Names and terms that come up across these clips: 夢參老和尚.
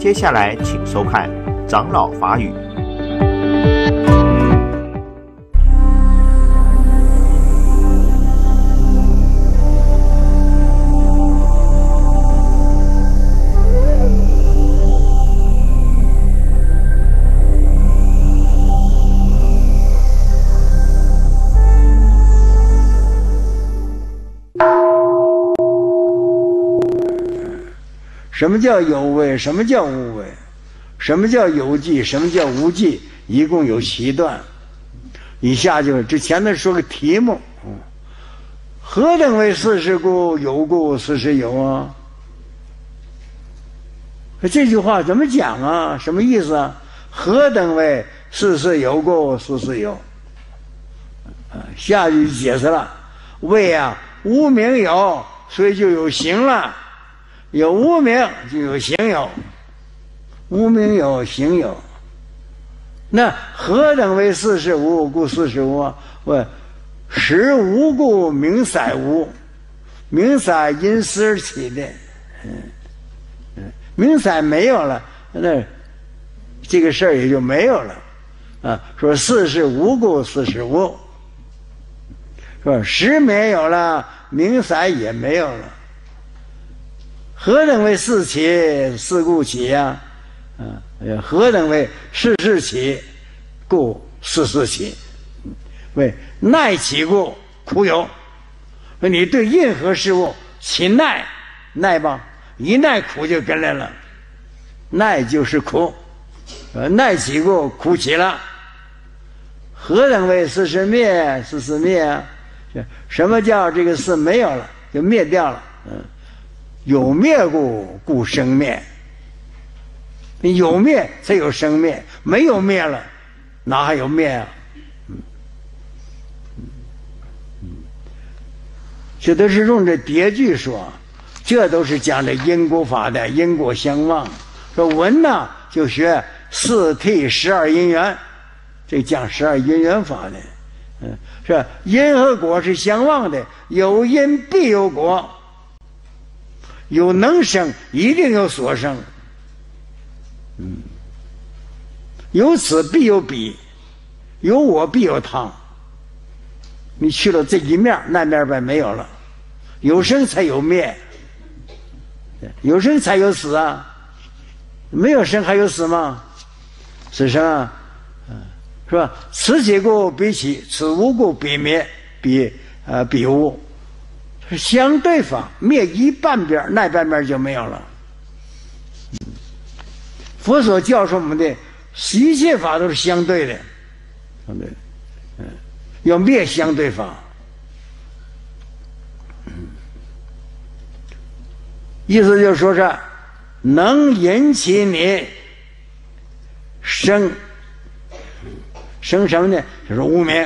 接下来，请收看《长老法语》。什么叫有为？什么叫无为？什么叫有记？什么叫无记？一共有7段。以下就是这前面说个题目：何等为四是故？有故四是有啊。这句话怎么讲啊？什么意思啊？何等为四是有故？四是有。下句解释了：为啊，无名有，所以就有形了。有无名就有形有，无名有形有。那何等为四是无？故四是无啊。问实无故名色无，名色因思而起的。名色没有了，那这个事儿也就没有了。啊，说四是无故四是无，说实没有了，名色也没有了。何等为四起？四故起呀、何等为四是起？故四是起。为耐其故，苦有。你对任何事物起耐，耐吧，一耐苦就跟来了。耐就是苦，耐其故，苦起了。何等为四是灭？四是灭啊。什么叫这个四没有了，就灭掉了？有灭故，故生灭。有灭才有生灭，没有灭了，哪还有灭啊？这都是用这叠句说，这都是讲这因果法的因果相望。说文呢，就学4谛12因缘，这讲12因缘法的。是因和果是相望的，有因必有果。有能生，一定有所生。有此必有彼，有我必有他。你去了这一面，那面便没有了。有生才有灭，有生才有死啊！没有生还有死吗？死生啊，是吧？此起故彼起，此无故彼灭，彼无。相对方灭一半边，那半边就没有了。佛所教授我们的一切法都是相对的，相对的，要灭相对方。意思就是说是能引起你生什么呢？就是无明。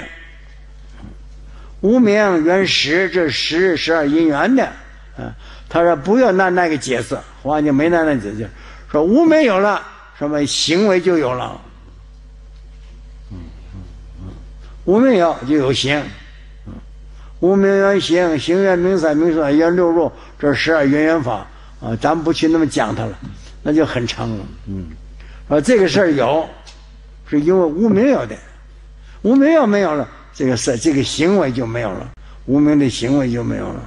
无名原实，这10、12因缘的，他说不要那个解释，话就没那解释，说无名有了，什么行为就有了，无名有就有行，无名原行，行缘名色，名色缘六入，这12因缘法啊，咱们不去那么讲它了，那就很长了，说这个事儿有，是因为无名有的，无名有没有了？这个行为就没有了，无名的行为就没有了。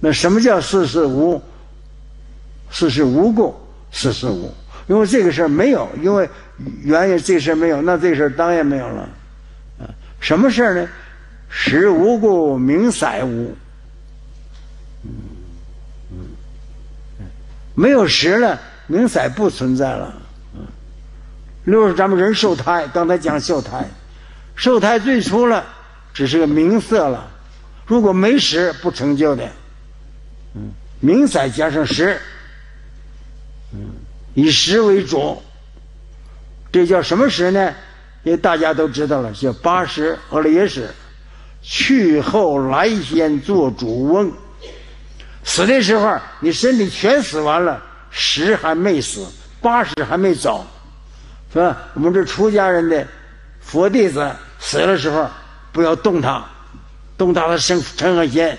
那什么叫四是无？四是无故，四是无。因为这个事儿没有，因为原因这事儿没有，那这事儿当然没有了。什么事儿呢？实无故，名色无。没有实了，名色不存在了。六是咱们人受胎，刚才讲受胎。受胎最初了，只是个名色了。如果没实，不成就的。名色加上实，以实为主，这叫什么实呢？因为大家都知道了，叫8识、阿赖耶识。去后来先做主翁，死的时候你身体全死完了，实还没死，8识还没走，是吧？我们这出家人的。佛弟子死的时候，不要动他，动他生嗔恨心，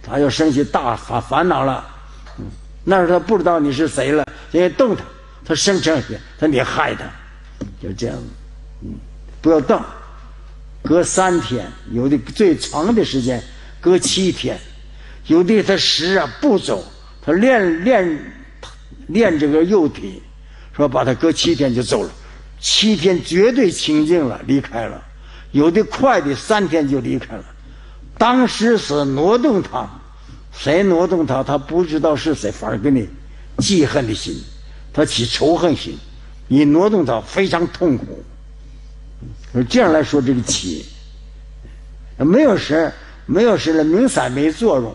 他又生起大烦恼了。那时候他不知道你是谁了，别动它，它生成一些，它你害它，就这样，不要动。隔3天，有的最长的时间隔7天，有的他时啊不走，他练这个肉体，说把他隔7天就走了，7天绝对清净了，离开了。有的快的3天就离开了，当时是挪动他，谁挪动他，他不知道是谁，反而给你记恨的心，他起仇恨心，你挪动他非常痛苦。这样来说这个起，没有神，没有神了，名色没作用。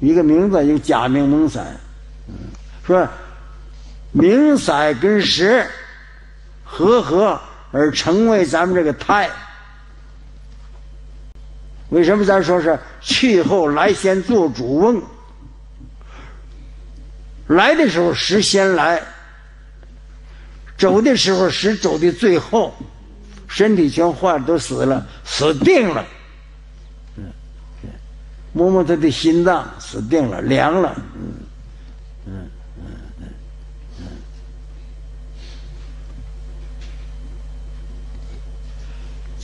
一个名字，一个假名名色，说名色跟识合而成为咱们这个胎。为什么咱说是去后来先做主翁？来的时候识先来，走的时候识走的最后，身体全坏了，都死了，死定了。摸摸他的心脏，死定了，凉了。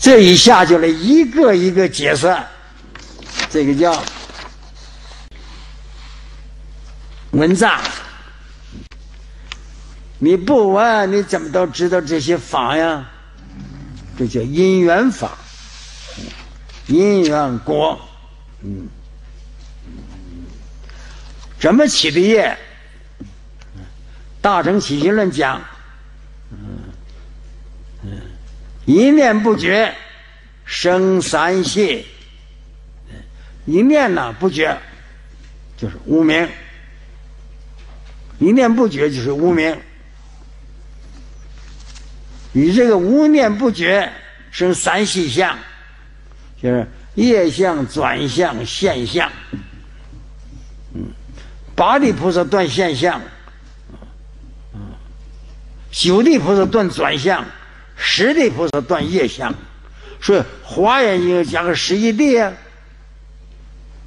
这一下就来一个一个解散，这个叫文藏。你不闻，你怎么都知道这些法呀？这叫因缘法，因缘果。怎么起的业？大乘起信论讲，一念不觉生三系，一念呢不觉就是无明，一念不觉就是无明，与这个无念不觉生三系相，就是业相、转相、现相。八地菩萨断现相，九地菩萨断转相，十地菩萨断业相，所以华严应该加个11地啊，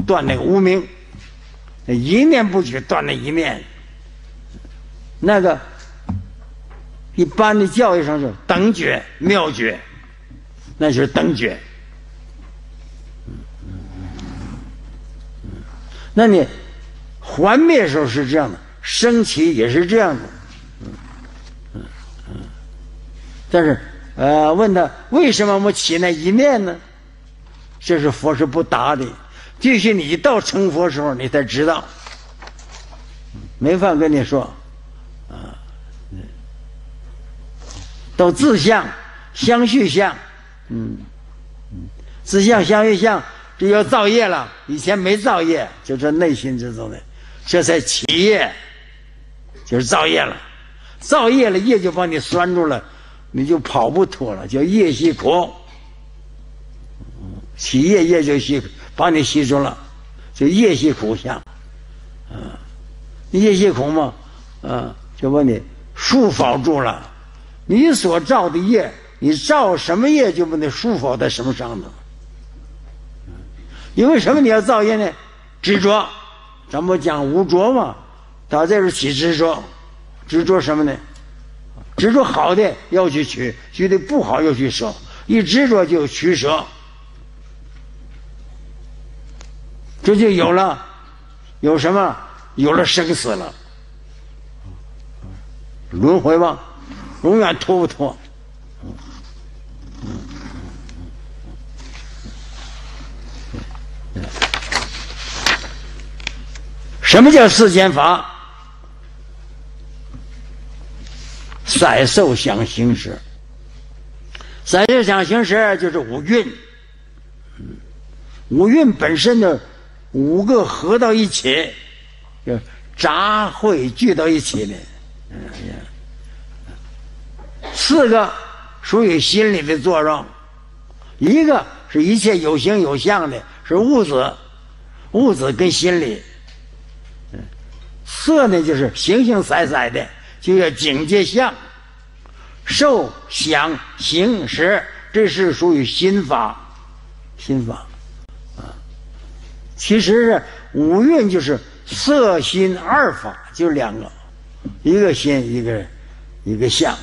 断那个无明，一念不觉断那一念。那个一般的教育上是等觉、妙觉，那就是等觉。那你还灭的时候是这样的，升起也是这样的。但是，问他为什么我起那一念呢？这是佛是不答的，必须你到成佛时候你才知道，没法跟你说，到自相、相续相，自相、相续相，这要造业了，以前没造业，就是内心之中的，这才起业，就是造业了，造业了，业就把你拴住了。你就跑不脱了，叫业系苦，起业业就系把你系住了，就业系苦相，业系苦嘛，就把你束缚住了。你所造的业，你造什么业，就把你束缚在什么上头。因为什么你要造业呢？执着，咱们讲无着嘛，打这是起执着，执着什么呢？执着好的要去取，取的不好要去舍，一执着就取舍，这就有了，有什么？有了生死了，轮回吧，永远脱不脱。什么叫世间法？色受想行识，色受想行识就是五蕴，五蕴本身的五个合到一起，就杂秽聚到一起的，4个属于心理的作用，一个是一切有形有相的，是物质，物质跟心理，色呢就是形形色色的。就要警戒相，受、想、行、识，这是属于心法，心法，其实是五蕴就是色心2法，就2个，一个心，一个相。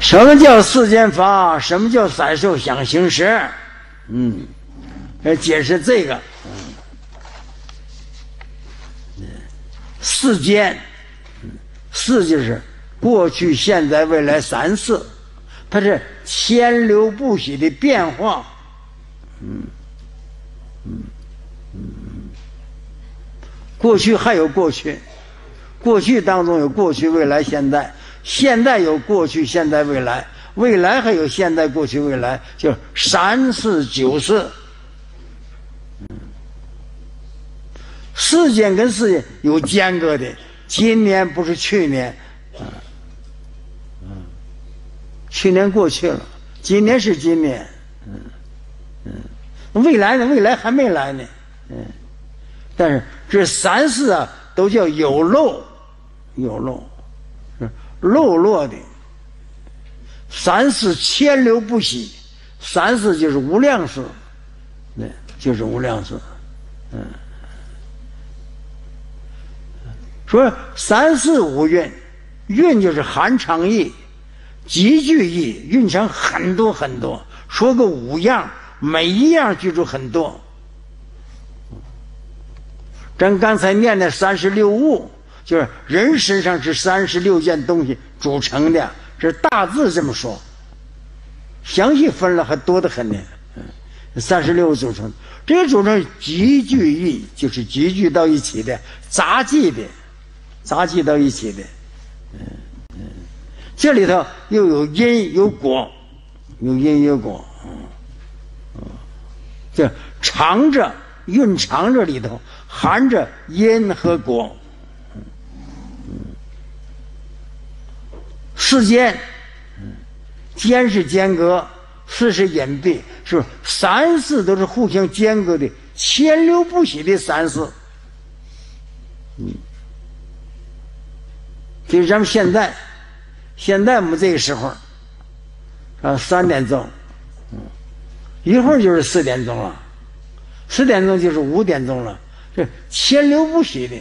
什么叫世间法？什么叫散受想行识？来解释这个。世间，世就是过去、现在、未来三世，它是千流不息的变化。过去还有过去，过去当中有过去、未来、现在。 现在有过去、现在、未来，未来还有现在、过去、未来，就是三世九世。世间跟世界有间隔的，今年不是去年，去年过去了，今年是今年，未来呢？未来还没来呢，但是这三世啊，都叫有漏，有漏。 漏落的三世千流不息，三世就是无量世，对，就是无量世。说三世无蕴，蕴就是含藏义、集聚义，蕴藏很多很多。说个五样，每一样具足很多。咱刚才念的36物。 就是人身上是36件东西组成的，这大致这么说，详细分了还多得很呢。36组成，这个组成集聚义就是集聚到一起的，杂技的，杂技到一起的。这里头又有因有果，有因有果。这藏着蕴藏着里头含着因和果。 世间，间是间隔，世是隐蔽，是不是？三世都是互相间隔的，千流不息的三世。就是咱们现在，我们这个时候，啊，3点钟，一会儿就是4点钟了，4点钟就是5点钟了，这千流不息的。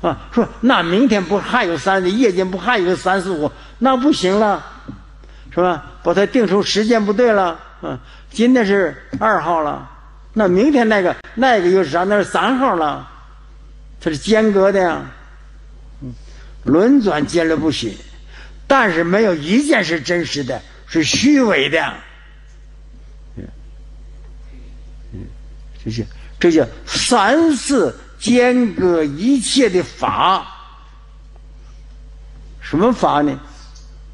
啊，说那明天不还有三，夜间不还有3、4、5，那不行了，是吧？把它定出时间不对了。今天是2号了，那明天那个又是啥？那是3号了，它是间隔的呀。轮转间流不息，但是没有一件是真实的，是虚伪的。这叫三世。 间隔一切的法，什么法呢？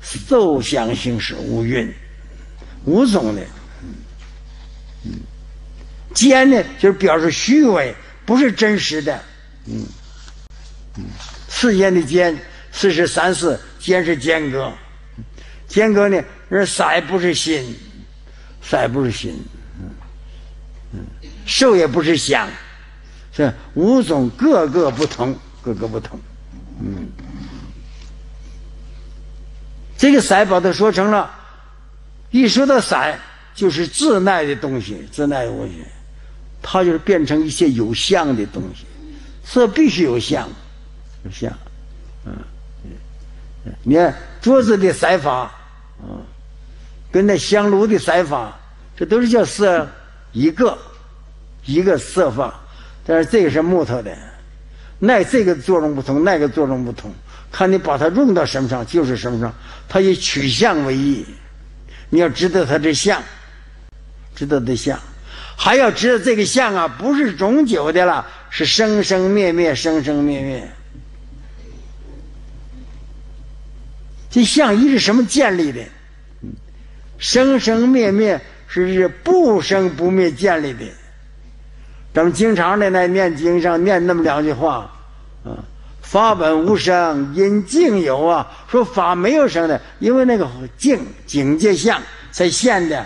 受想行识五蕴，5种的。间呢，就是表示虚伪，不是真实的。世间的间，世是三世，间是间隔。间隔呢，那色不是心，色不是心，受也不是想。 这5种各个不同，各个不同。这个色把它说成了，一说到色就是自耐的东西，自耐的东西，它就是变成一些有相的东西。色必须有相，有相。你看桌子的色法，跟那香炉的色法，这都是叫色，一个色法。 但是这个是木头的，那这个作用不同，那个作用不同，看你把它用到什么上，就是什么上。它以取相为义，你要知道它的相，知道的相，还要知道这个相啊，不是永久的了，是生生灭灭，生生灭灭。这相依是什么建立的？生生灭灭是不生不灭建立的。 咱们经常的在念经上念那么两句话，法本无生，因境有啊。说法没有生的，因为那个境界相才现的。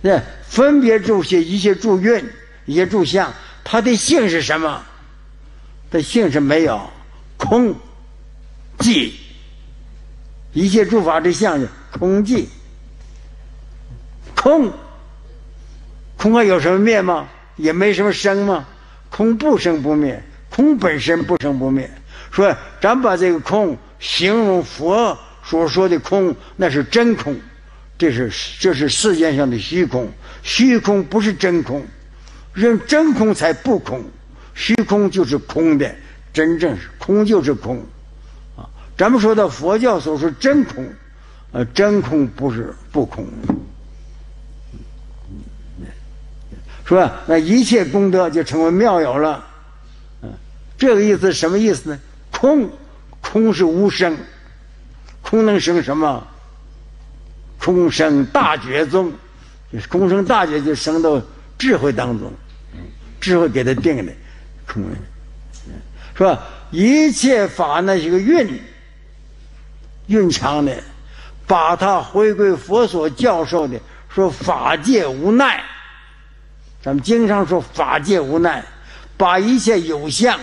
那分别住些一些住蕴，一些住相，它的性是什么？它性是没有空寂，一切诸法之相是空寂。空，空还有什么灭吗？也没什么生吗？空不生不灭，空本身不生不灭。说咱把这个空形容佛所说的空，那是真空，这是世界上的虚空。虚空不是真空，认真空才不空，虚空就是空的，真正是空就是空。啊，咱们说到佛教所说真空，真空不是不空。 说那一切功德就成为妙有了，这个意思什么意思呢？空是无生，空能生什么？空生大觉宗，空生大觉就生到智慧当中，智慧给他定的空。说一切法那是个蕴藏的，把它回归佛所教授的，说法界无奈。 咱们经常说法界无奈，把一切有相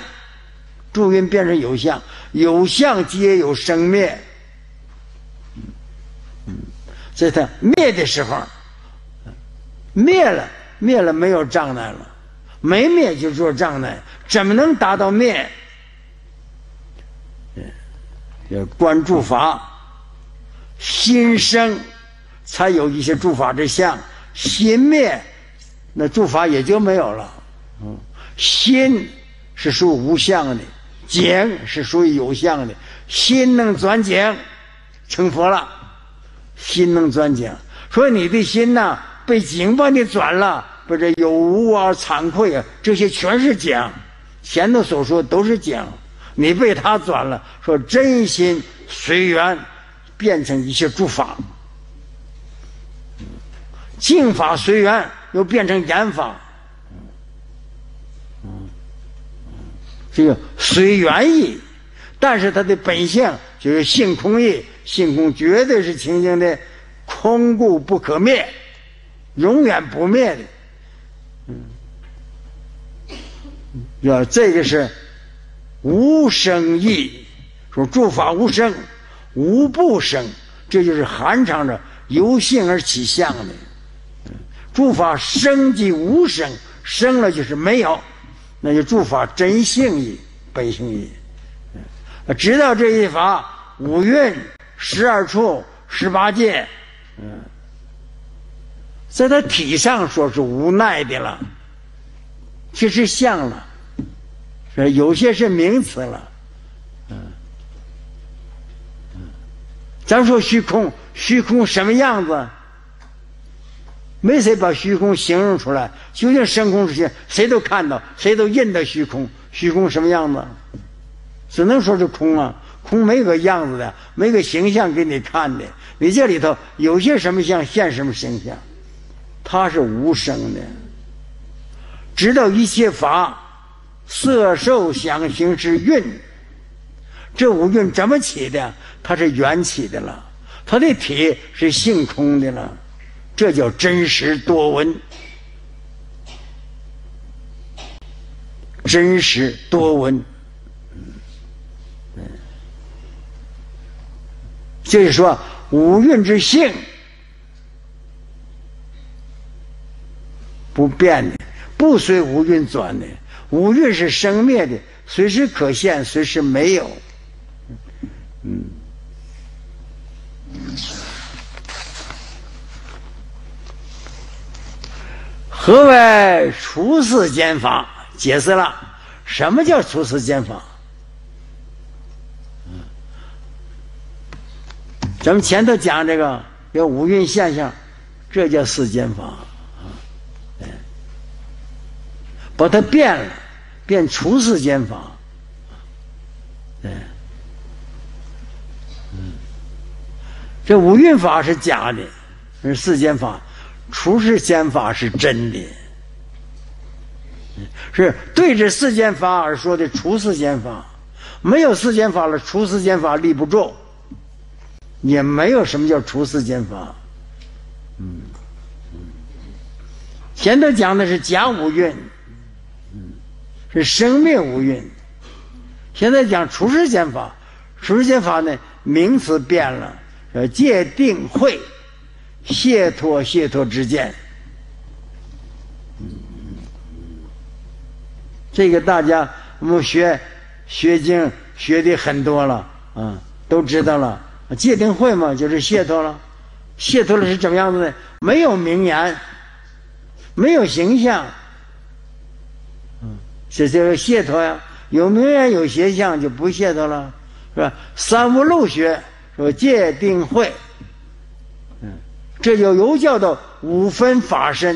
注音变成有相，有相皆有生灭。所以它灭的时候，灭了没有障碍了，没灭就做障碍，怎么能达到灭？要观诸法，心生才有一些诸法之相，心灭。 那诸法也就没有了，心是属无相的，境是属于有相的。心能转境，成佛了。心能转境，所以你的心呐、被境把你转了，不是有无啊、惭愧啊，这些全是境。前头所说都是境，你被他转了。说真心随缘，变成一些诸法，净法随缘。 又变成言法，这个随缘意，但是它的本性就是性空意，性空绝对是清净的，空故不可灭，永远不灭的。要这个是无生意，说诸法无生，无不生，这就是含藏着由性而起相的。 诸法生即无生，生了就是没有，那就诸法真性义、本性义。直到这一法，五蕴、12处、18界，在它体上说是无奈的了，其实相了，有些是名词了。咱说虚空，虚空什么样子？ 没谁把虚空形容出来，究竟深空是谁？谁都看到，谁都印到虚空。虚空什么样子？只能说是空啊，空没个样子的，没个形象给你看的。你这里头有些什么像，现什么形象，它是无生的。直到一切法，色、受、想、行、识、蕴，这五蕴怎么起的？它是缘起的了，它的体是性空的了。 这叫真实多闻，真实多闻。就是说，五蕴之性不变的，不随五蕴转的。五蕴是生灭的，随时可现，随时没有。何为除四间法？解释了，什么叫除四间法？咱们前头讲这个叫五蕴现象，这叫四间法啊。把它变了，变除四间法。这五蕴法是假的，是四间法。 除世间法是真的，是对着世间法而说的除世间法，没有世间法了，除世间法立不住，也没有什么叫除世间法。前头讲的是假五蕴，是生灭五蕴，现在讲除世间法，除世间法呢名词变了，叫界定慧。解脱解脱之见。这个大家我们学经学的很多了啊，都知道了。戒定慧嘛，就是解脱了。解脱了是怎么样子呢？没有名言，没有形象，这就是解脱呀。有名言有形象就不解脱了，是吧？三无漏学说戒定慧，这就又叫做五分法身。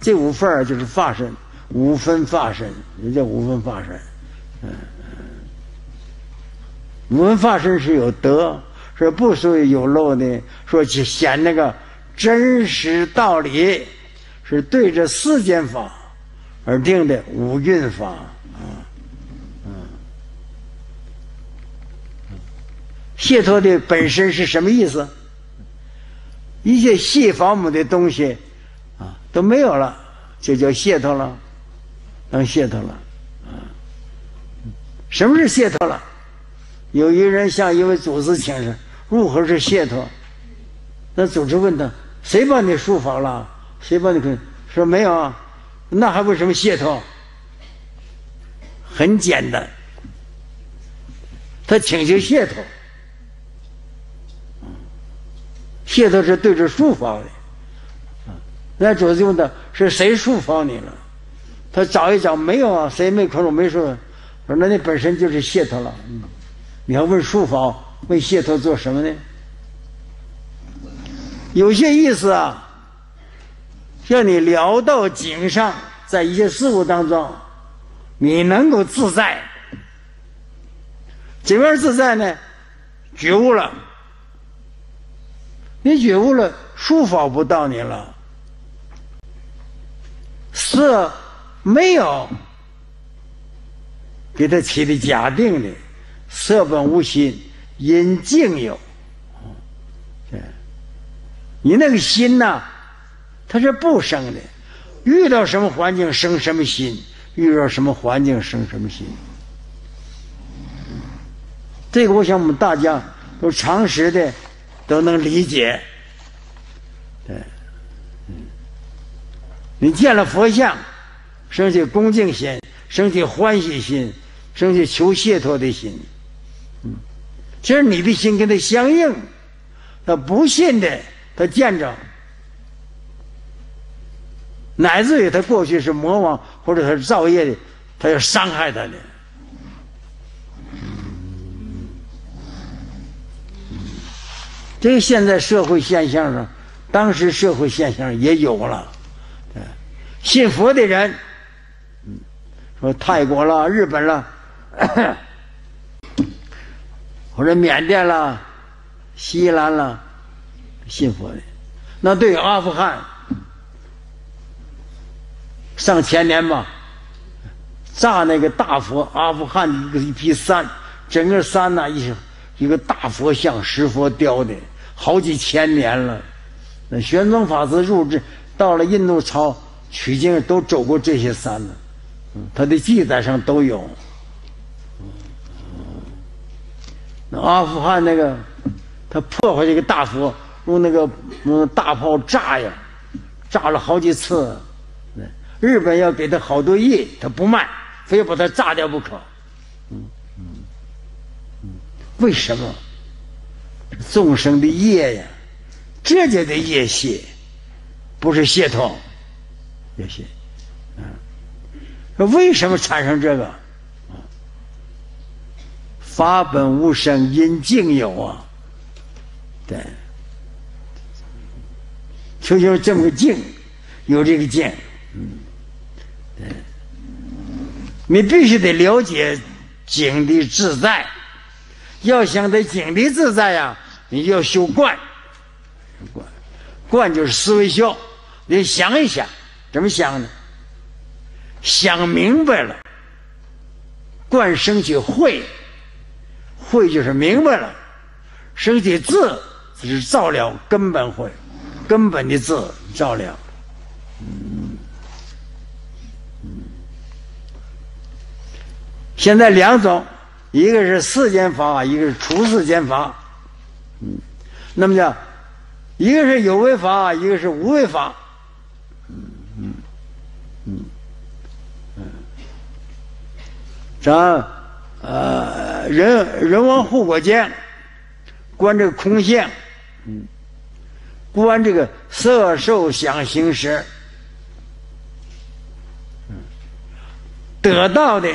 这五分就是法身，五分法身也叫五分法身。五分法身是有德，是不属于有漏的。说去显那个真实道理，是对着世间法而定的五蕴法啊。解脱的本身是什么意思？一切系房母的东西啊都没有了，就叫解脱了，当解脱了啊。什么是解脱了？有一人向一位祖师请示，如何是解脱？那祖师问他：“谁帮你书法了？谁帮你可？”说没有啊，那还为什么解脱？很简单，他请求解脱。解脱是对着书法的，那主子问他是谁书法你了？他找一找，没有啊，谁没空我没说。说那你本身就是解脱了。你要问书法，问解脱做什么呢？有些意思啊，让你聊到井上，在一些事物当中，你能够自在。怎么样自在呢？觉悟了。你觉悟了，书法不到你了，色没有给他起的假定的，色本无心，因境有。你那个心呐，它是不生的，遇到什么环境生什么心，遇到什么环境生什么心。这个我想我们大家都常识的。都能理解，对，你见了佛像，升起恭敬心，升起欢喜心，升起求解脱的心，其实你的心跟他相应。他不信的，他见着，乃至于他过去是魔王或者他是造业的，他要伤害他的。这个现在社会现象上，当时社会现象也有了。对，信佛的人，说泰国了、日本了，或者缅甸了、西兰了，信佛的。那对阿富汗，上前年吧，炸那个大佛，阿富汗一批山，整个山呐一个大佛像，石佛雕的，好几千年了。那玄奘法师入这到了印度朝取经，都走过这些山了，他的记载上都有。那阿富汗那个，他破坏这个大佛，用那个大炮炸呀，炸了好几次。日本要给他好多亿，他不卖，非把他炸掉不可。为什么？众生的业呀，这就得业系，不是系统业系。为什么产生这个？法本无生，因境有啊。对，就是这么个境，有这个境。对，你必须得了解境的自在。要想得井离自在呀，你就要修观。观就是思维修，你想一想，怎么想呢？想明白了，观升起慧，慧就是明白了，升起智就是照料根本慧，根本的智照料。现在两种。一个是世间法，一个是除世间法。那么叫一个是有为法，一个是无为法。咱人亡后果见，观这个空性，观这个色受想行识，得到的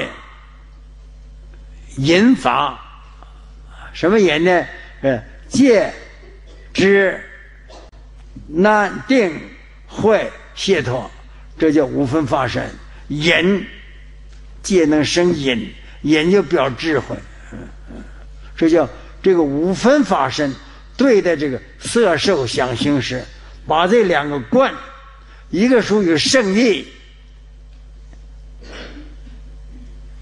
引法，什么引呢？戒、知、难、定、慧、解脱，这叫无分法身。引戒能生引，引就表智慧，这叫这个无分法身。对待这个色受想行识，把这两个观，一个属于圣意，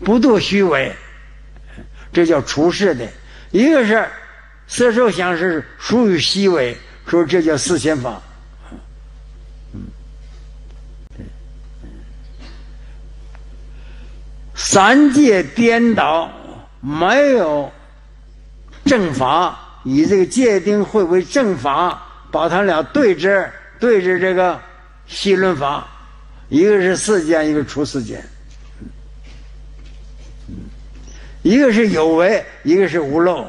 不度虚伪，这叫出世的；一个是色受想是属于虚伪，说这叫四千法。三界颠倒，没有正法，以这个戒定慧为正法，把他俩对峙，对峙这个戏论法，一个是世间，一个出世间。一个是有为，一个是无漏。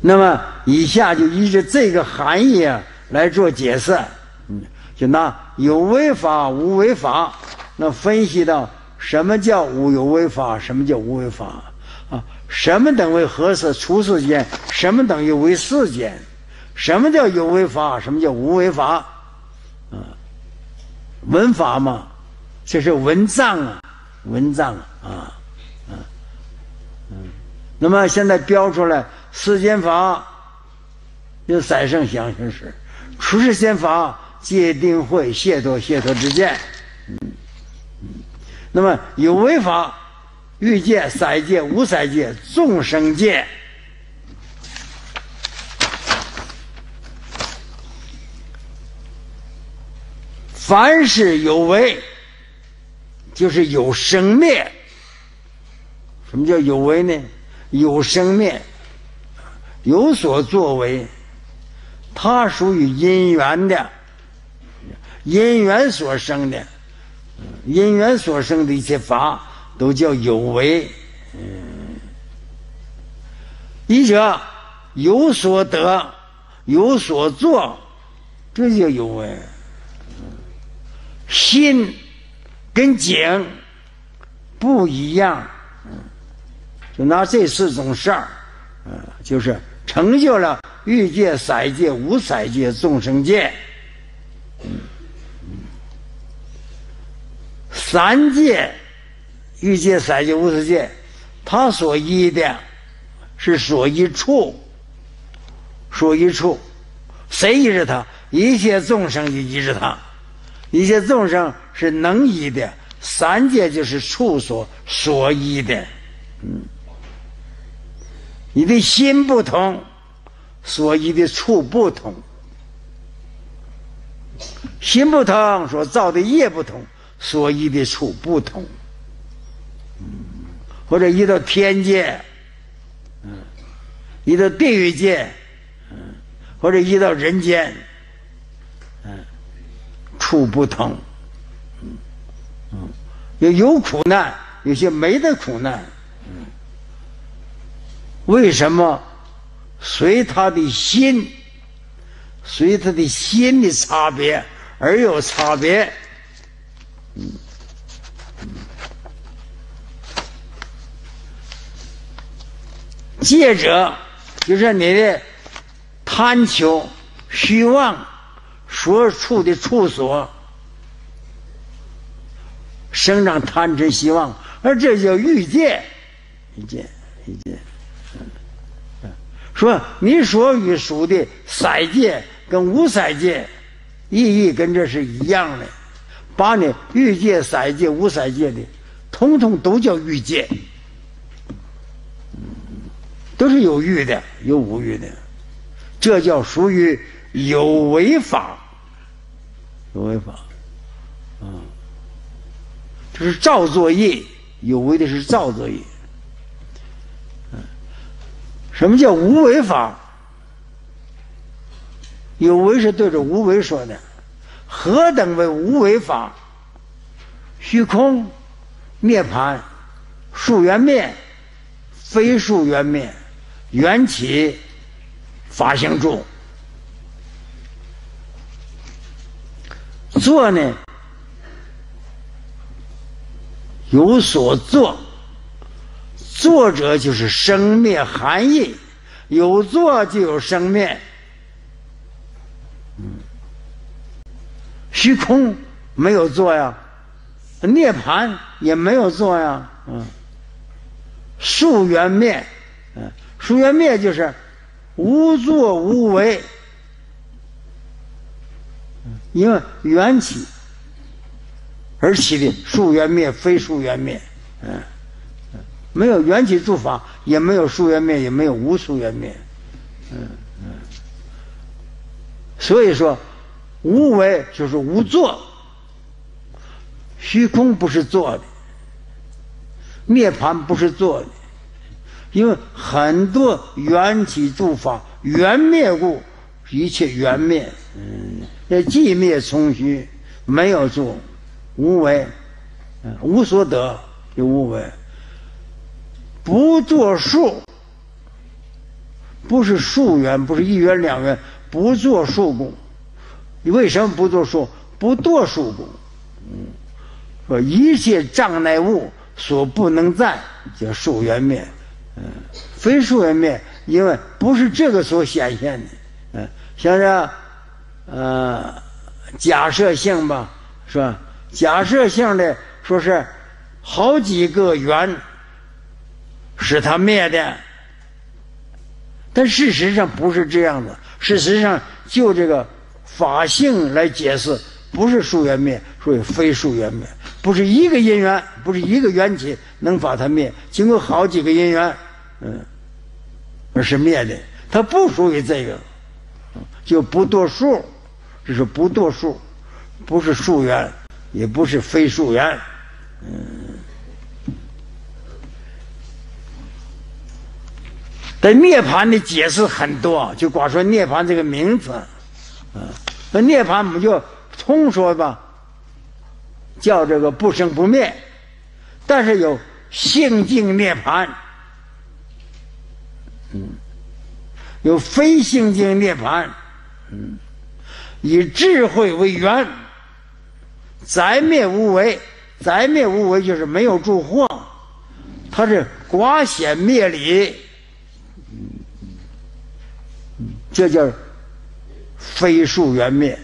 那么以下就依着这个含义来做解释，就拿有为法、无为法，那分析到什么叫有为法，什么叫无为法啊？什么等为何事出世间？什么等于为世间？什么叫有为法？什么叫无为法？啊，文法嘛，这是文藏啊，文藏啊，那么现在标出来，世间法有三圣想行识，出世间法戒定慧解脱，解脱之见。那么有为法欲界、色界、无色界、众生界，凡是有为，就是有生灭。什么叫有为呢？有生灭，有所作为，它属于因缘的，因缘所生的，因缘所生的一切法都叫有为。一者有所得，有所做，这叫有为。心跟景不一样，就拿这四种事儿，就是成就了欲界、色界、无色界、众生界。三界，欲界、色界、无色界，它所依的是所依处，所依处，谁依着它？一切众生就依着它。一切众生是能依的，三界就是处所依的。你的心不同，所依的处不同；心不同，所造的业不同，所依的处不同。或者依到天界，依到地狱界，或者依到人间，处不同。有苦难，有些没得苦难。为什么？随他的心的差别而有差别。戒者就是你的贪求、虚妄所处的处所生长贪嗔希望，而这叫欲界。欲界说你所与属的色界跟无色界意义跟这是一样的，把你欲界、色界、无色界的统统都叫欲界，都是有欲的，有无欲的，这叫属于有为法。有为法，这是造作业，有为的是造作业。什么叫无为法？有为是对着无为说的，何等为无为法？虚空、涅盘、数缘灭、非数缘灭、缘起、法性住。做呢，有所做，做者就是生灭含义，有做就有生灭。 虚空没有做呀，涅盘也没有做呀，数缘灭，数缘灭就是无作无为，因为缘起而起的数缘灭，非数缘灭，没有缘起诸法，也没有数缘灭，也没有无数缘灭，所以说。 无为就是无做，虚空不是做的，涅槃不是做的，因为很多缘起诸法缘灭故，一切缘灭，要寂灭从虚，没有做，无为，无所得就无为，不做数，不是数缘，不是一缘两缘，不做数故。 你为什么不做数？不堕数故。说一切障碍物所不能在，叫数缘灭。非数缘灭，因为不是这个所显现的。像是假设性吧，是吧？假设性的说是好几个缘使它灭的，但事实上不是这样的。事实上就这个。 法性来解释，不是数缘灭，所以非数缘灭，不是一个因缘，不是一个缘起能把它灭，经过好几个因缘，而是灭的，它不属于这个，就不堕数，这是不堕数，不是数缘，也不是非数缘，但涅槃的解释很多，就光说涅槃这个名词。 那涅槃我们就通说吧，叫这个不生不灭，但是有性净涅槃，有非性净涅槃，以智慧为源，宅灭无为，宅灭无为就是没有住惑，它是寡显灭理，这叫。 非数缘灭，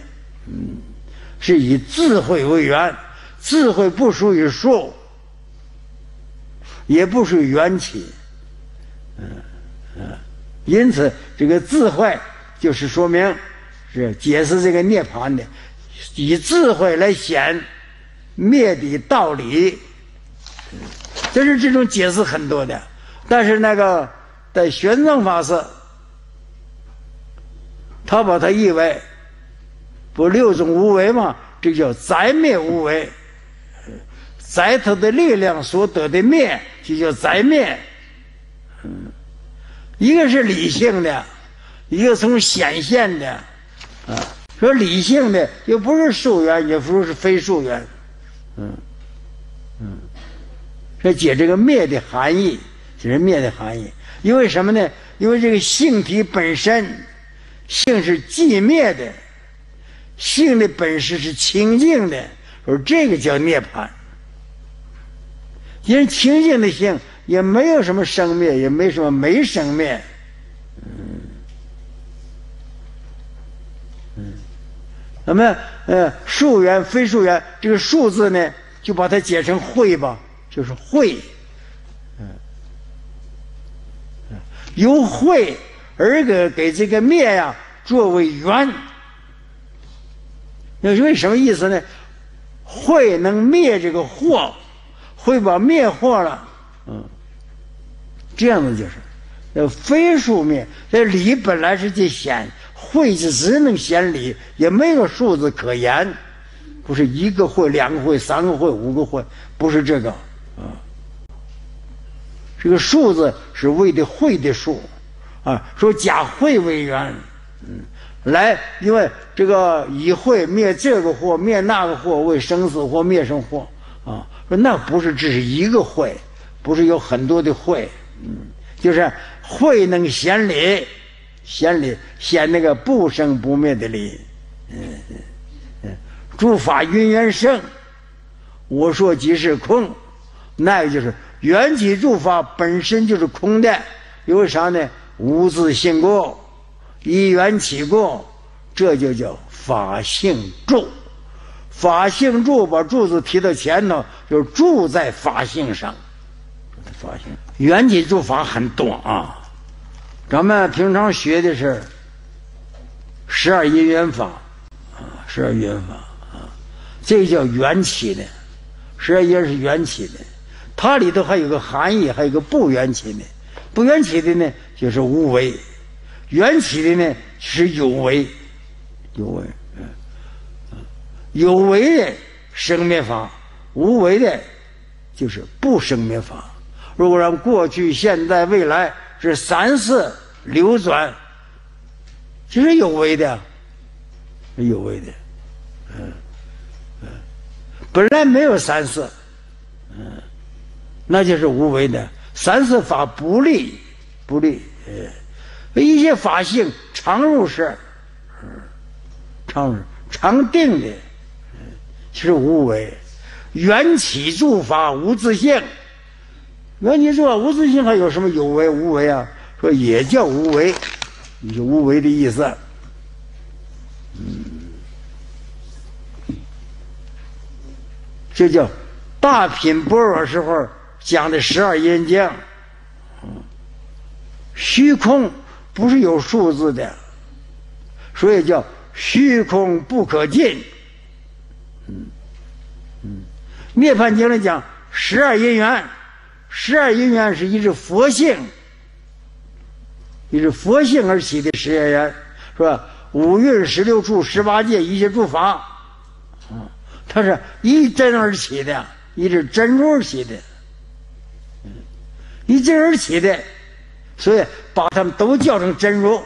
是以智慧为源，智慧不属于数，也不属于缘起，因此这个智慧就是说明是解释这个涅槃的，以智慧来显灭的道理，就是这种解释很多的，但是那个在玄奘法师。 他把它译为不六种无为嘛，这叫宅灭无为，宅头的力量所得的灭就叫宅灭。一个是理性的，一个从显现的，说理性的又不是数缘，也不是非数缘，这解这个灭的含义，解这灭的含义，因为什么呢？因为这个性体本身。 性是寂灭的，性的本质是清净的，而这个叫涅槃。因为清净的性也没有什么生灭，也没什么没生灭。那么数缘非数缘，这个数字呢，就把它解成慧吧，就是慧。由慧。 而给这个灭呀作为缘，那为什么意思呢？慧能灭这个惑，会把灭惑了，这样子就是，非数灭。这理本来是这显，慧是只能显理，也没有数字可言，不是一个慧、两个慧、三个慧、五个慧，不是这个啊。这个数字是为的慧的数。啊，说假会为源，来，因为这个以会灭这个惑，灭那个惑，为生死惑灭生惑啊，说那不是只是一个会，不是有很多的会，就是会能显理，显理显那个不生不灭的理，诸法云缘生，我说即是空，那也就是缘起诸法本身就是空的，有啥呢？无自性故，一缘起故，这就叫法性住。法性住把住字提到前头，就住在法性上。法性缘起住法很多啊，咱们平常学的是十二因缘法啊，十二因缘法啊，这叫缘起的。十二因是缘起的，它里头还有个含义，还有个不缘起的。不缘起的呢，就是无为；缘起的呢，是有为。有为，有为的生灭法，无为的，就是不生灭法。如果让过去、现在、未来是三世流转，这是有为的，有为的，本来没有三世，那就是无为的。三世法不立，不立，一些法性常入世，常定的，是无为。缘起诸法无自性，缘起诸法无自性还有什么有为无为啊？说也叫无为，你就无为的意思。这叫大品般若时候讲的十二因经。虚空不是有数字的，所以叫虚空不可尽。涅槃经里讲十二因缘，十二因缘是依着佛性而起的十二缘，是吧？五蕴16处18界一切诸法，它是依真而起的，依着真如而起的，依真而起的，所以把它们都叫成真如。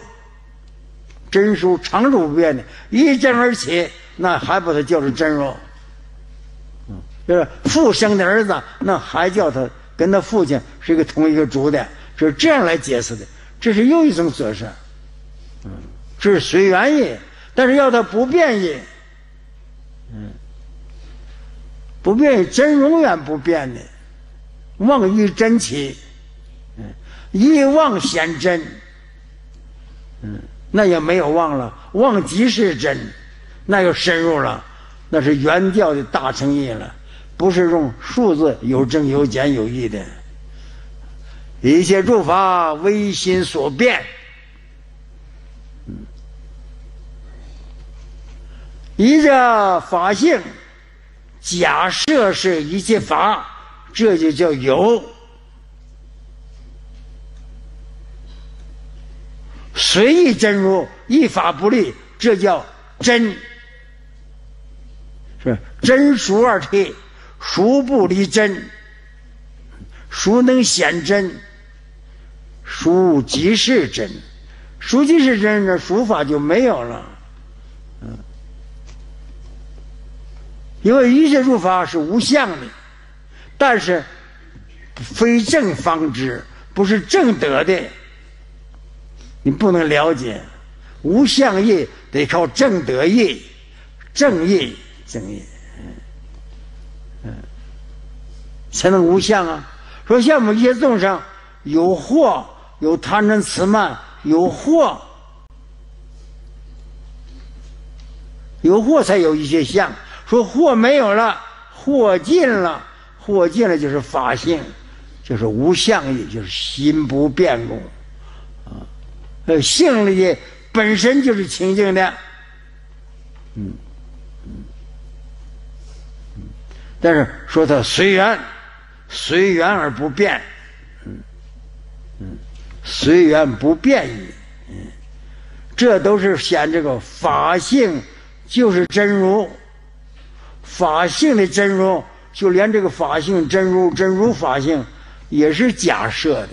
真如常住不变的，依真而起，那还把它叫成真如。就是父生的儿子，那还叫他跟他父亲是一个同一个族的，是这样来解释的。这是又一种解释，这是随缘意，但是要他不变意，不变意真永远不变的，妄依真起，依妄显真，那也没有妄了，妄即是真，那又深入了，那是原教的大乘义了。不是用数字有增有减有益的，一切诸法唯心所变。依着法性假设是一切法，这就叫有。随意真如，一法不立，这叫真。是真俗二谛。孰不离真？孰能显真？孰即是真？孰即是真呢？孰法就没有了。因为一切诸法是无相的，但是非正方知，不是正得的，你不能了解。无相义得靠正得义，正义。才能无相啊！说像我们一些众生，有惑，有贪嗔痴慢，有惑才有一些相。说惑没有了，惑尽了就是法性，就是无相意，就是心不变故啊。性力本身就是清净的，但是说它随缘而不变，随缘不变意，这都是显这个法性就是真如，法性的真如，就连这个法性真如法性也是假设的，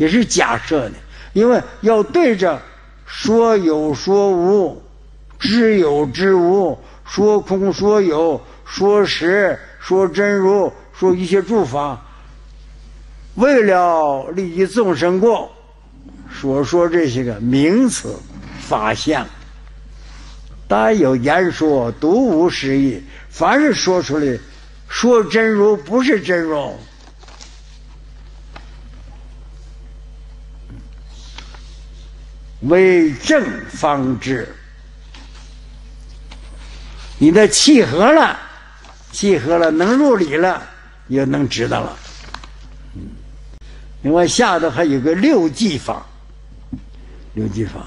也是假设的，因为要对着说有说无，知有知无，说空说有，说实说真如，说一切诸法，为了利益众生过所说这些个名词法相，当然有言说独无实义，凡是说出来说真如不是真如，为正方知。你的契合了，契合了，能入理了，也能知道了。另外下头还有个六记法，六记法，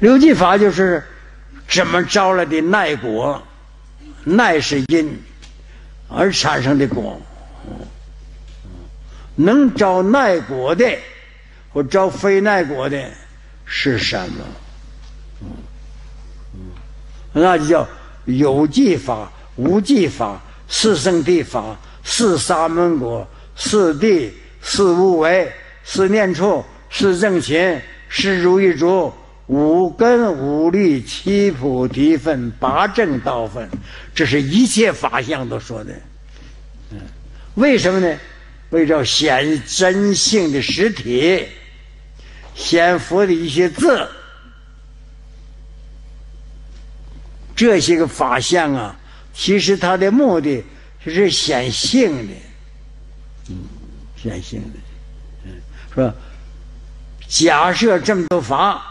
六记法就是怎么着了的耐果，耐是因而产生的果，能招耐果的或招非耐果的是什么？那就叫有记法、无记法、四圣谛法、四沙门果、四谛、四无为、四念处、四正勤、四如意足、五根五力、七菩提分、八正道分，这是一切法相都说的。为什么呢？为了显真性的实体，显佛的一些字，这些个法相啊，其实它的目的就是显性的，显性的。说假设这么多法，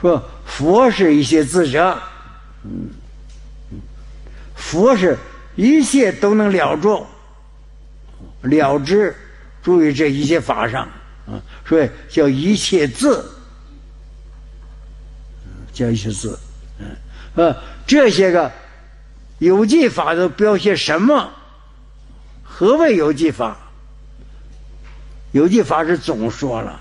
说佛是一切智者，佛是一切都能了住、了知，注意这一切法上啊，所以叫一切智，叫一切智。这些个有记法都标些什么？何谓有记法？有记法是总说了。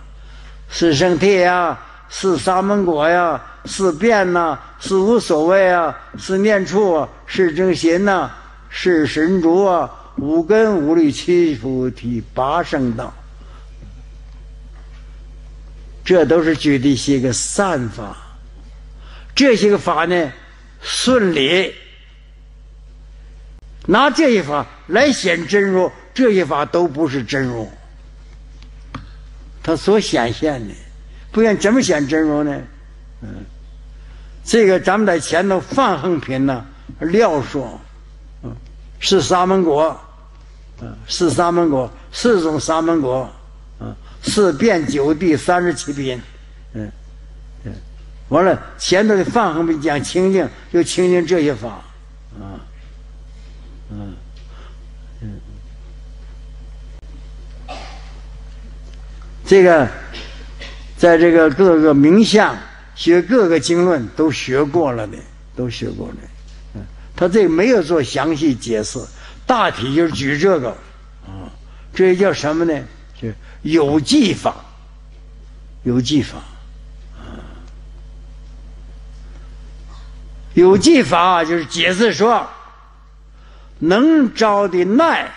四圣谛呀，四沙门果呀，四辩呐、啊，四无所谓啊，四念处啊，四正勤呐、啊，四神足啊，五根五力七菩提八圣道，这都是举的一些个善法。这些个法呢，顺理拿这些法来显真如，这些法都不是真如。它所显现的，不然怎么显真如呢？这个咱们在前头泛横品呢料说，是沙门果，是沙门果，四种沙门果，四遍九地37品，完了前头的泛横品讲清净，就清净这些法，这个在这个各个名相学各个经论都学过了的，都学过了。他这个没有做详细解释，大体就是举这个啊，这叫什么呢？就有记法，有记法啊，有记法就是解释说能招的耐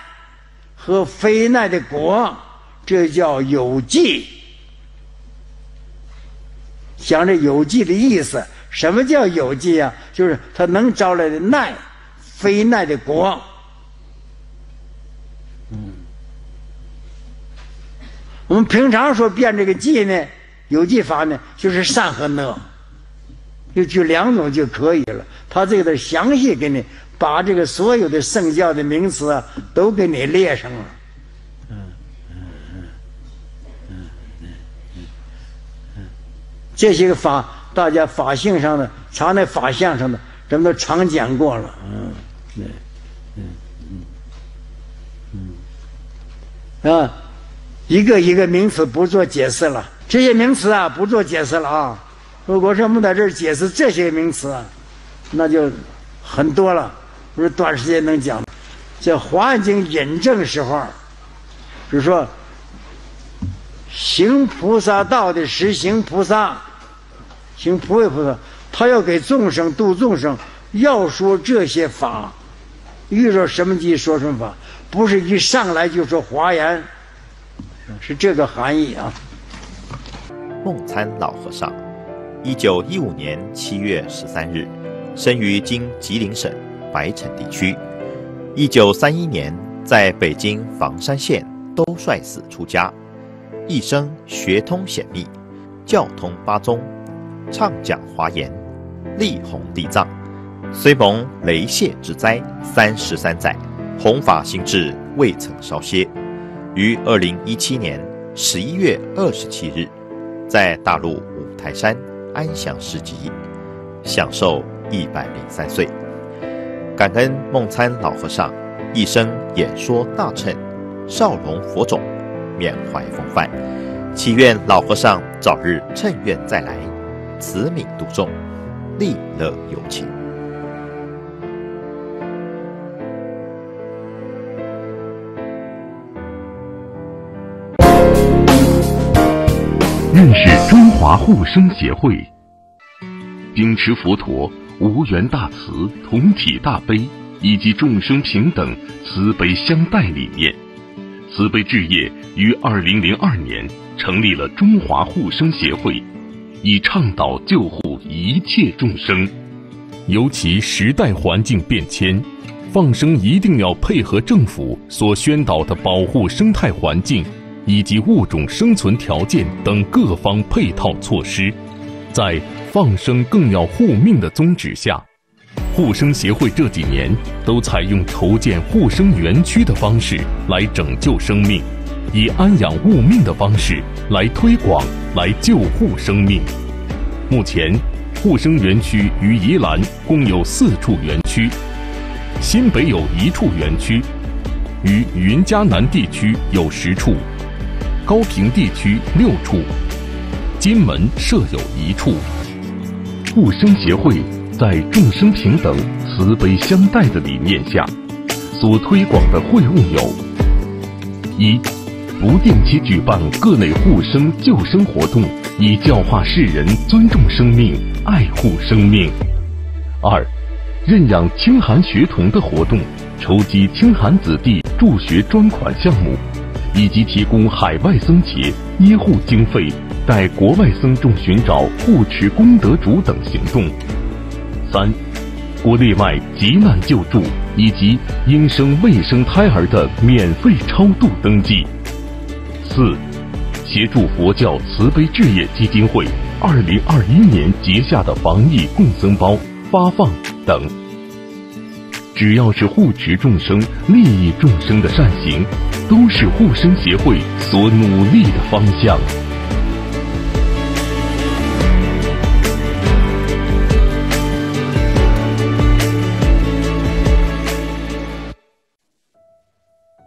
和非耐的果，这叫有记。想着有记的意思，什么叫有记啊？就是他能招来的耐非耐的果。我们平常说变这个记呢，有记法呢，就是善和恶，就举两种就可以了。他这个详细给你把这个所有的圣教的名词啊，都给你列上了。这些个法，大家法性上的、常在法相上的，咱们都常讲过了。一个一个名词不做解释了，这些名词啊不做解释了啊。如果说我们在这儿解释这些名词啊，那就很多了，不是短时间能讲。在《华严经》引证时候，就是说，行菩萨道的实行菩萨，行普为菩萨，他要给众生度众生，要说这些法，遇到什么机说什么法，不是一上来就说华严，是这个含义啊。梦参老和尚，1915年7月13日，生于今吉林省白城地区。1931年在北京房山县兜率寺出家，一生学通显密，教通八宗，畅讲华严，力弘地藏，虽蒙雷泄之灾33载，弘法心志未曾稍歇。于2017年11月27日，在大陆五台山安详示寂，享受103岁。感恩梦参老和尚一生演说大乘，少龙佛种，缅怀风范，祈愿老和尚早日乘愿再来，慈悯度众，利乐有情。认识中华护生协会，秉持佛陀无缘大慈、同体大悲以及众生平等、慈悲相待理念，慈悲置业于2002年成立了中华护生协会，以倡导救护一切众生。尤其时代环境变迁，放生一定要配合政府所宣导的保护生态环境以及物种生存条件等各方配套措施，在放生更要护命的宗旨下，护生协会这几年都采用筹建护生园区的方式来拯救生命，以安养物命的方式来推广、来救护生命。目前，护生园区于宜兰共有4处园区，新北有1处园区，于云嘉南地区有10处，高屏地区6处，金门设有1处。护生协会在众生平等、慈悲相待的理念下，所推广的会务有：1. 不定期举办各类护生救生活动，以教化世人尊重生命、爱护生命； 2. 认养清寒学童的活动，筹集清寒子弟助学专款项目，以及提供海外僧节、医护经费，带国外僧众寻找护持功德主等行动； 3. 国内外急难救助以及应生未生胎儿的免费超度登记； 4. 协助佛教慈悲置业基金会2021年结下的防疫共僧包发放等。只要是护持众生、利益众生的善行，都是护生协会所努力的方向。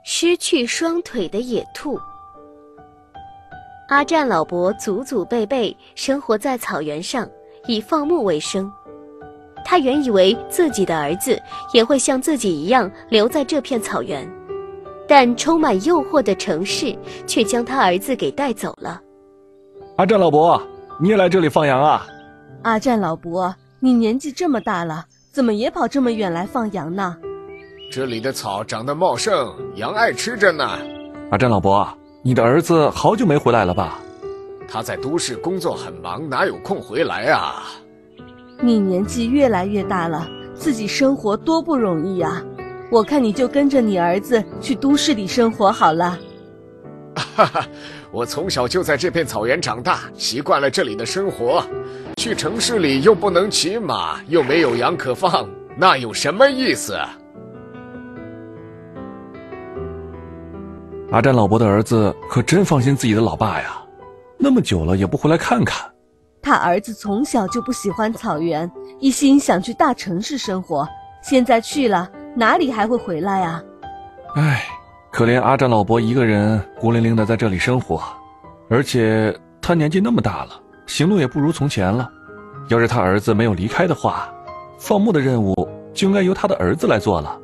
失去双腿的野兔。阿占老伯祖祖辈辈生活在草原上，以放牧为生。他原以为自己的儿子也会像自己一样留在这片草原，但充满诱惑的城市却将他儿子给带走了。阿占老伯，你也来这里放羊啊？阿占老伯，你年纪这么大了，怎么也跑这么远来放羊呢？这里的草长得茂盛，羊爱吃着呢。阿占老伯，你的儿子好久没回来了吧？他在都市工作很忙，哪有空回来啊？你年纪越来越大了，自己生活多不容易啊！我看你就跟着你儿子去都市里生活好了。哈哈，我从小就在这片草原长大，习惯了这里的生活。去城市里又不能骑马，又没有羊可放，那有什么意思？阿占老伯的儿子可真放心自己的老爸呀，那么久了也不回来看看。他儿子从小就不喜欢草原，一心想去大城市生活，现在去了哪里还会回来啊？唉，可怜阿占老伯一个人孤零零的在这里生活，而且他年纪那么大了，行路也不如从前了。要是他儿子没有离开的话，放牧的任务就应该由他的儿子来做了。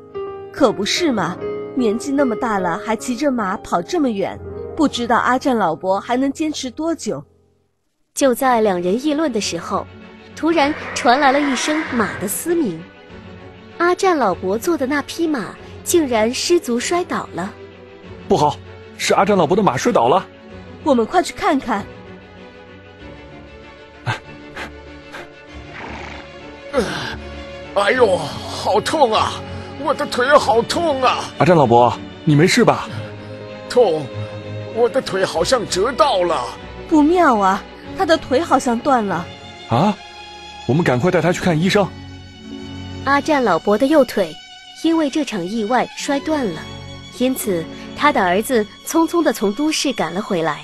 可不是嘛，年纪那么大了，还骑着马跑这么远，不知道阿占老伯还能坚持多久。就在两人议论的时候，突然传来了一声马的嘶鸣。阿战老伯坐的那匹马竟然失足摔倒了。不好，是阿战老伯的马摔倒了，我们快去看看。哎呦，好痛啊！我的腿好痛啊！阿战老伯，你没事吧？痛，我的腿好像折到了。不妙啊，他的腿好像断了。啊！我们赶快带他去看医生。阿战老伯的右腿因为这场意外摔断了，因此他的儿子匆匆地从都市赶了回来。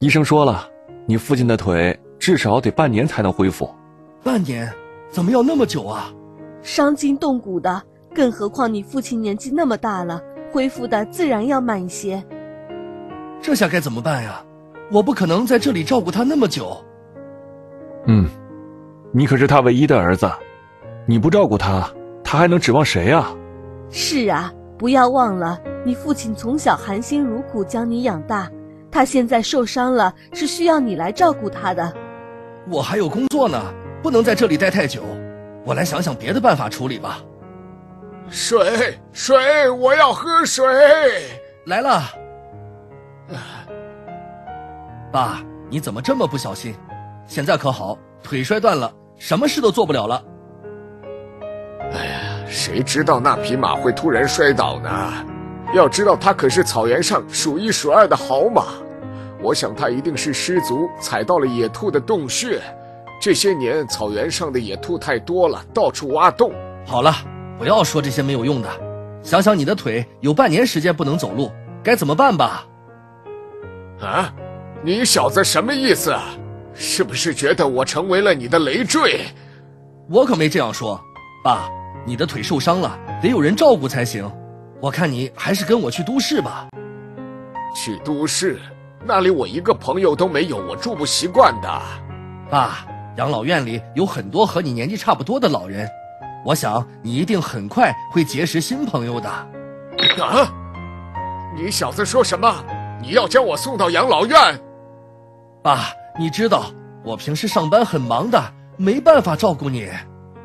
医生说了，你父亲的腿至少得半年才能恢复。半年？怎么要那么久啊？伤筋动骨的，更何况你父亲年纪那么大了，恢复的自然要慢一些。这下该怎么办呀？我不可能在这里照顾他那么久。嗯，你可是他唯一的儿子，你不照顾他，他还能指望谁啊？是啊，不要忘了，你父亲从小含辛茹苦将你养大，他现在受伤了，是需要你来照顾他的。我还有工作呢，不能在这里待太久，我来想想别的办法处理吧。水，我要喝水。来了。爸，你怎么这么不小心？现在可好，腿摔断了，什么事都做不了了。哎呀，谁知道那匹马会突然摔倒呢？要知道它可是草原上数一数二的好马，我想它一定是失足踩到了野兔的洞穴。这些年草原上的野兔太多了，到处挖洞。好了，不要说这些没有用的，想想你的腿有半年时间不能走路，该怎么办吧？啊，你小子什么意思？是不是觉得我成为了你的累赘？我可没这样说。爸，你的腿受伤了，得有人照顾才行，我看你还是跟我去都市吧。去都市？那里我一个朋友都没有，我住不习惯的。爸，养老院里有很多和你年纪差不多的老人，我想你一定很快会结识新朋友的。啊！你小子说什么？你要将我送到养老院？爸，你知道我平时上班很忙的，没办法照顾你。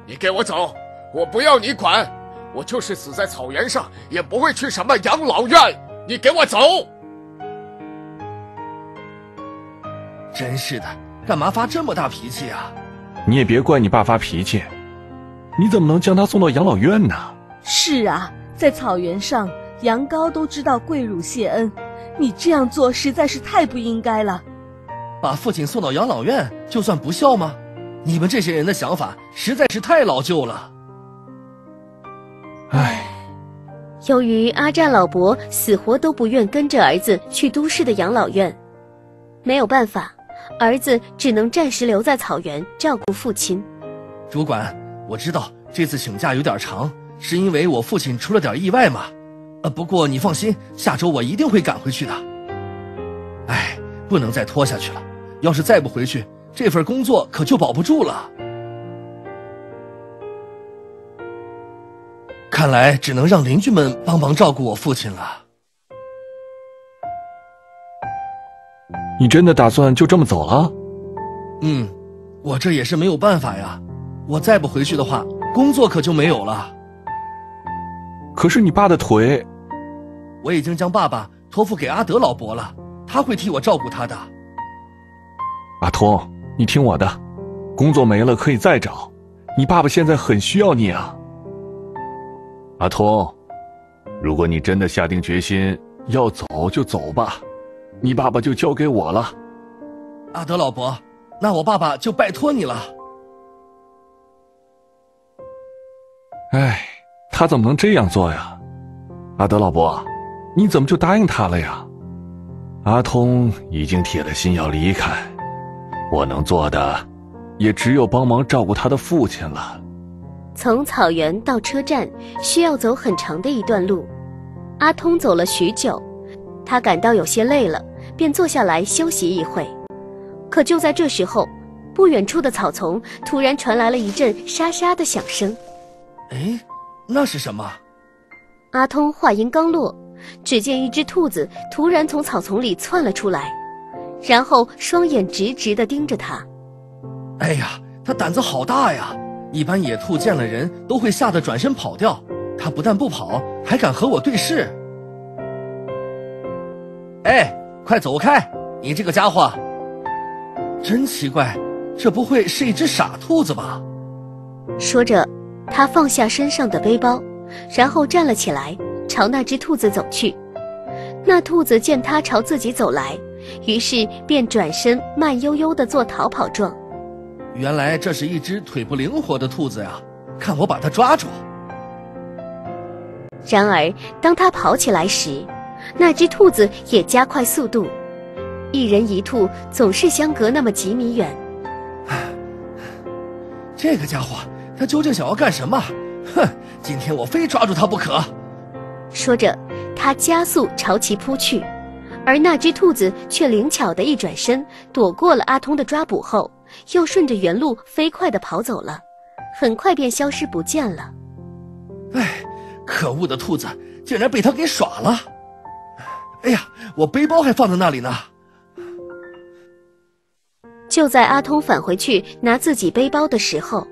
你给我走，我不要你管，我就是死在草原上也不会去什么养老院。你给我走！真是的，干嘛发这么大脾气啊？你也别怪你爸发脾气，你怎么能将他送到养老院呢？是啊，在草原上羊羔都知道跪乳谢恩，你这样做实在是太不应该了。把父亲送到养老院就算不孝吗？你们这些人的想法实在是太老旧了。唉，由于阿战老伯死活都不愿跟着儿子去都市的养老院，没有办法，儿子只能暂时留在草原照顾父亲。主管，我知道这次请假有点长，是因为我父亲出了点意外嘛。不过你放心，下周我一定会赶回去的。唉，不能再拖下去了，要是再不回去，这份工作可就保不住了。看来只能让邻居们帮忙照顾我父亲了。你真的打算就这么走了？嗯，我这也是没有办法呀，我再不回去的话，工作可就没有了。可是你爸的腿……我已经将爸爸托付给阿德老伯了，他会替我照顾他的。阿通，你听我的，工作没了可以再找，你爸爸现在很需要你啊。阿通，如果你真的下定决心要走就走吧，你爸爸就交给我了。阿德老伯，那我爸爸就拜托你了。哎，他怎么能这样做呀？阿德老伯，你怎么就答应他了呀？阿通已经铁了心要离开，我能做的也只有帮忙照顾他的父亲了。从草原到车站需要走很长的一段路，阿通走了许久，他感到有些累了，便坐下来休息一会。可就在这时候，不远处的草丛突然传来了一阵沙沙的响声。哎，那是什么？阿通话音刚落，只见一只兔子突然从草丛里窜了出来，然后双眼直直地盯着他。哎呀，他胆子好大呀，一般野兔见了人都会吓得转身跑掉，他不但不跑，还敢和我对视。哎，快走开！你这个家伙！真奇怪，这不会是一只傻兔子吧？说着，他放下身上的背包，然后站了起来，朝那只兔子走去。那兔子见他朝自己走来，于是便转身慢悠悠地做逃跑状。原来这是一只腿不灵活的兔子呀！看我把它抓住！然而，当他跑起来时，那只兔子也加快速度。一人一兔总是相隔那么几米远。这个家伙，他究竟想要干什么？哼，今天我非抓住他不可！说着，他加速朝其扑去，而那只兔子却灵巧地一转身，躲过了阿通的抓捕后，又顺着原路飞快地跑走了，很快便消失不见了。哎，可恶的兔子，竟然被他给耍了！哎呀，我背包还放在那里呢。就在阿通返回去拿自己背包的时候，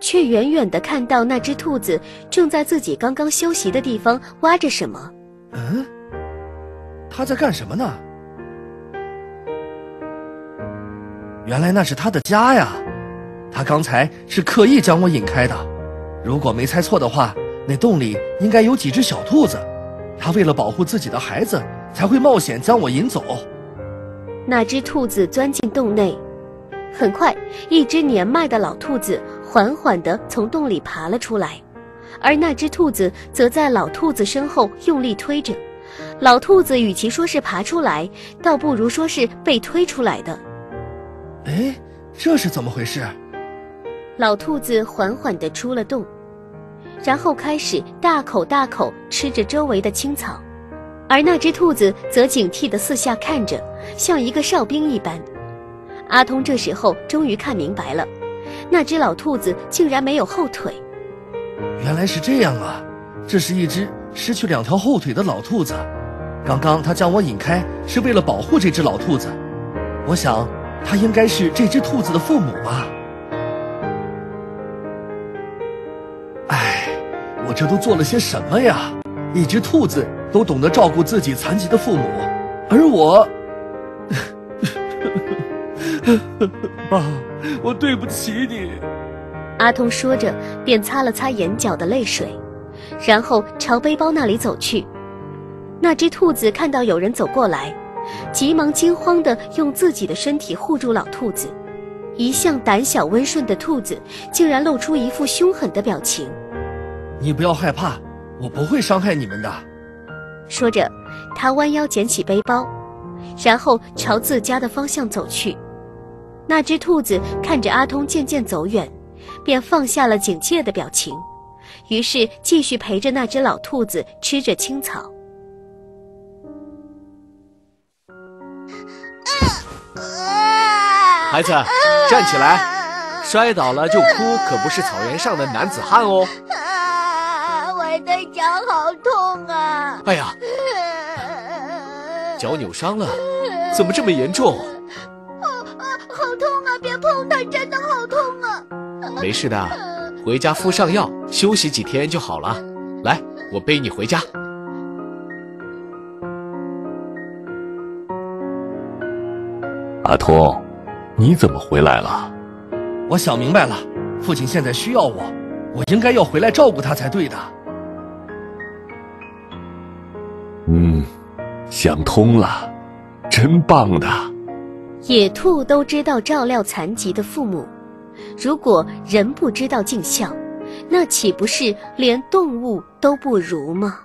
却远远地看到那只兔子正在自己刚刚休息的地方挖着什么。嗯，他在干什么呢？原来那是他的家呀！他刚才是刻意将我引开的。如果没猜错的话，那洞里应该有几只小兔子，他为了保护自己的孩子，才会冒险将我引走。那只兔子钻进洞内，很快，一只年迈的老兔子缓缓地从洞里爬了出来，而那只兔子则在老兔子身后用力推着。老兔子与其说是爬出来，倒不如说是被推出来的。哎，这是怎么回事？老兔子缓缓地出了洞，然后开始大口大口吃着周围的青草，而那只兔子则警惕地四下看着，像一个哨兵一般。阿通这时候终于看明白了，那只老兔子竟然没有后腿。原来是这样啊，这是一只失去两条后腿的老兔子。刚刚他将我引开是为了保护这只老兔子，我想他应该是这只兔子的父母吧。哎，我这都做了些什么呀？一只兔子都懂得照顾自己残疾的父母，而我……爸，我对不起你。阿通说着便擦了擦眼角的泪水，然后朝背包那里走去。那只兔子看到有人走过来，急忙惊慌地用自己的身体护住老兔子。一向胆小温顺的兔子竟然露出一副凶狠的表情。你不要害怕，我不会伤害你们的。说着，他弯腰捡起背包，然后朝自家的方向走去。那只兔子看着阿通渐渐走远，便放下了警戒的表情，于是继续陪着那只老兔子吃着青草。孩子，站起来，摔倒了就哭，可不是草原上的男子汉哦。我的脚好痛啊！哎呀，脚扭伤了，怎么这么严重？好痛啊！别碰它，真的好痛啊！没事的，回家敷上药，休息几天就好了。来，我背你回家。阿通，你怎么回来了？我想明白了，父亲现在需要我，我应该要回来照顾他才对的。嗯，想通了，真棒的。野兔都知道照料残疾的父母，如果人不知道尽孝，那岂不是连动物都不如吗？